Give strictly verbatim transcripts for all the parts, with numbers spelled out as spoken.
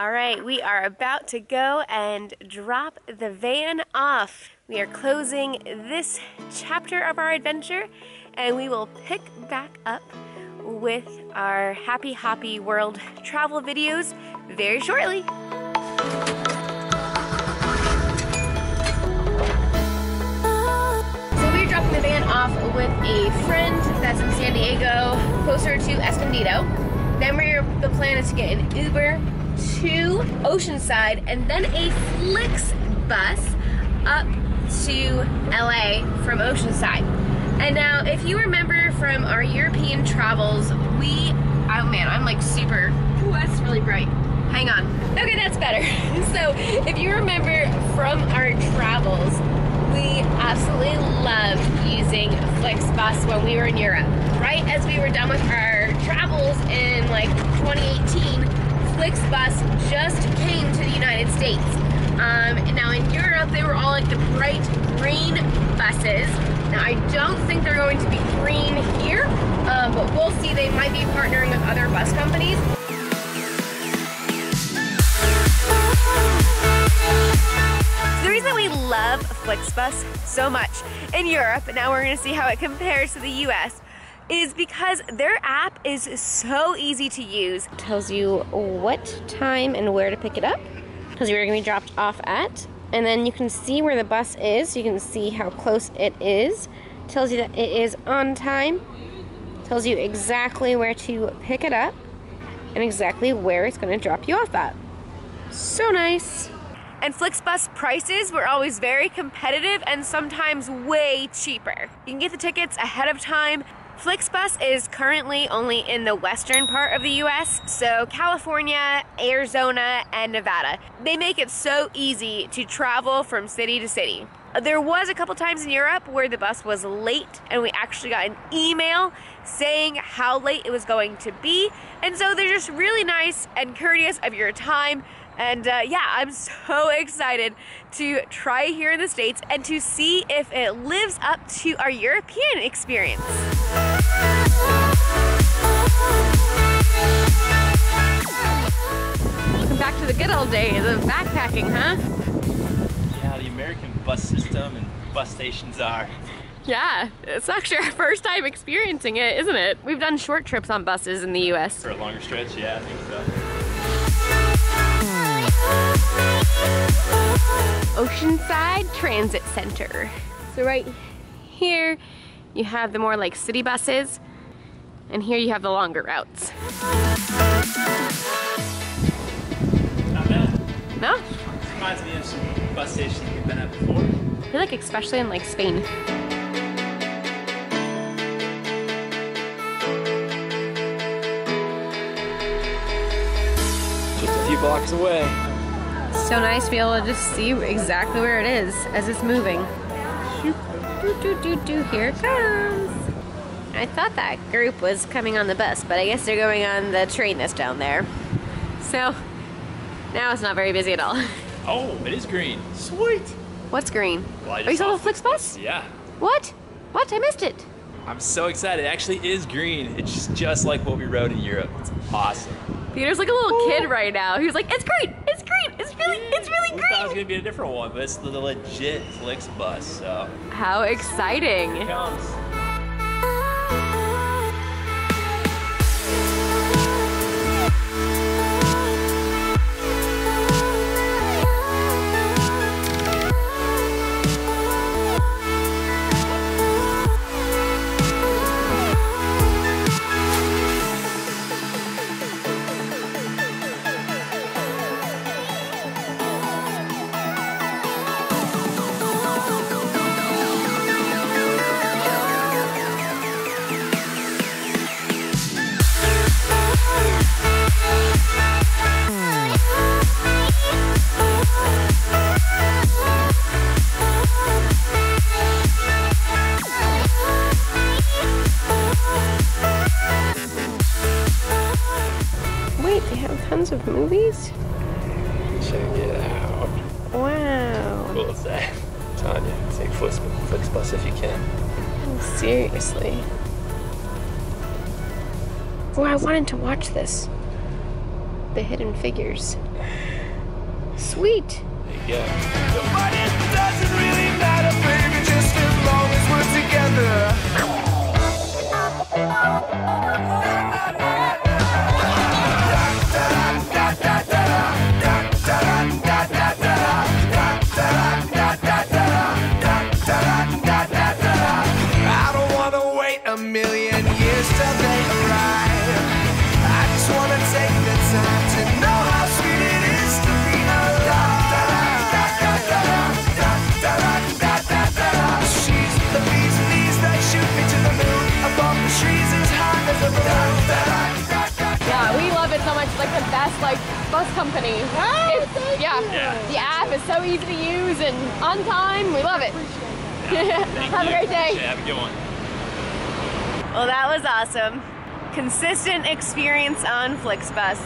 All right, we are about to go and drop the van off. We are closing this chapter of our adventure, and we will pick back up with our Happy Hoppe World travel videos very shortly. The van off with a friend that's in San Diego, closer to Escondido. Then we're the plan is to get an Uber to Oceanside and then a FlixBus up to L A from Oceanside. And now, if you remember from our European travels, we oh man, I'm like super. Ooh, that's really bright. Hang on. Okay, that's better. So, if you remember from our travels, we absolutely loved using FlixBus when we were in Europe. Right as we were done with our travels in like twenty eighteen, FlixBus just came to the United States. Um, and now in Europe, they were all like the bright green buses. Now I don't think they're going to be green here, um, but we'll see. They might be partnering with other bus companies. The reason we love FlixBus so much in Europe, and now we're going to see how it compares to the U S, is because their app is so easy to use. It tells you what time and where to pick it up, tells you where you're going to be dropped off at, and then you can see where the bus is. You can see how close it is. It tells you that it is on time. It tells you exactly where to pick it up and exactly where it's going to drop you off at. So nice. And FlixBus prices were always very competitive and sometimes way cheaper. You can get the tickets ahead of time. FlixBus is currently only in the western part of the U S, so California, Arizona, and Nevada. They make it so easy to travel from city to city. There was a couple times in Europe where the bus was late, and we actually got an email saying how late it was going to be. And so they're just really nice and courteous of your time. And uh, yeah, I'm so excited to try here in the States and to see if it lives up to our European experience. Welcome back to the good old days of backpacking, huh? Yeah, the American bus system and bus stations are. Yeah, it's actually our first time experiencing it, isn't it? We've done short trips on buses in the U S. For a longer stretch, yeah, I think so. Oceanside Transit Center. So right here you have the more like city buses, and here you have the longer routes. Not bad. No? This reminds me of some bus stations we've been at before. I feel like especially in like Spain. Just a few blocks away. So nice to be able to just see exactly where it is as it's moving. Do, do, do, do, here it comes. I thought that group was coming on the bus, but I guess they're going on the train that's down there. So now it's not very busy at all. Oh, it is green. Sweet. What's green? Well, I just Are you saw the FlixBus? Yeah. What? What? I missed it. I'm so excited. It actually is green. It's just like what we rode in Europe. It's awesome. Peter's like a little kid right now. He was like, it's green. It's green. It's really, it's really green. I thought it was going to be a different one, but it's the legit FlixBus. So. How exciting. Here it comes. Of movies? Check it out. Wow. How cool is that? Tanya, take FlixBus if you can. Seriously. Oh, I wanted to watch this. the Hidden Figures. Sweet. There you go. The money doesn't really matter, baby, just as long as we're together. I don't want to wait a million years till they arrive. I just want to take the time to know how sweet it is to be alive. She's the bees and bees that shoot me to the moon, above the trees as high as a balloon. Yeah, we love it so much. It's like the best like bus company. Oh, thank yeah. you. yeah, the app is so easy to use and on time. We love it. Yeah, have you. a great day. Yeah, have a good one. Well, that was awesome. Consistent experience on FlixBus.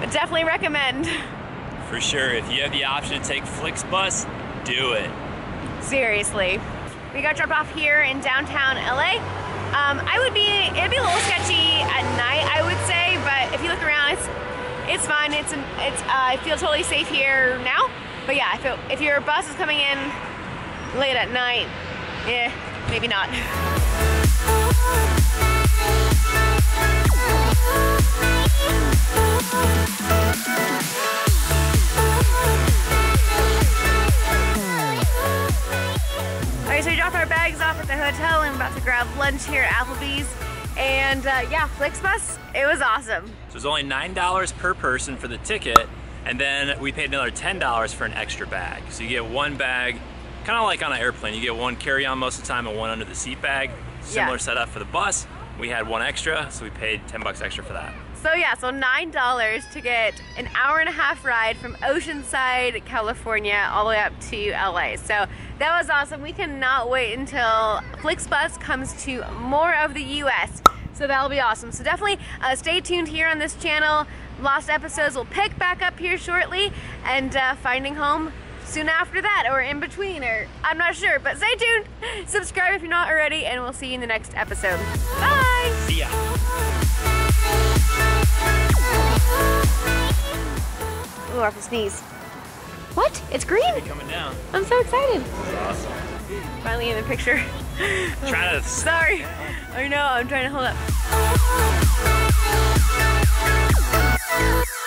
But definitely recommend. For sure, if you have the option to take FlixBus, do it. Seriously. We got dropped off here in downtown L A. Um, I would be, it'd be a little sketchy at night, I would say, but if you look around, it's it's fun. It's, it's, uh, I feel totally safe here now. But yeah, if, it, if your bus is coming in late at night, eh, maybe not. So we dropped our bags off at the hotel and we're about to grab lunch here at Applebee's. And uh, yeah, FlixBus, it was awesome. So it was only nine dollars per person for the ticket, and then we paid another ten dollars for an extra bag. So you get one bag, kind of like on an airplane, you get one carry-on most of the time and one under the seat bag. Similar yeah. setup for the bus. We had one extra, so we paid ten bucks extra for that. So yeah, so nine dollars to get an hour and a half ride from Oceanside, California, all the way up to L A. So that was awesome. We cannot wait until FlixBus comes to more of the U S So that'll be awesome. So definitely uh, stay tuned here on this channel. Lost episodes will pick back up here shortly, and uh, Finding Home soon after that, or in between, or I'm not sure, but stay tuned. Subscribe if you're not already, and we'll see you in the next episode. Bye! See ya! Ooh, I have to sneeze. What? It's green? It's coming down. I'm so excited. Awesome. Finally in the picture. Try to. Sorry. I know. I'm trying to hold up.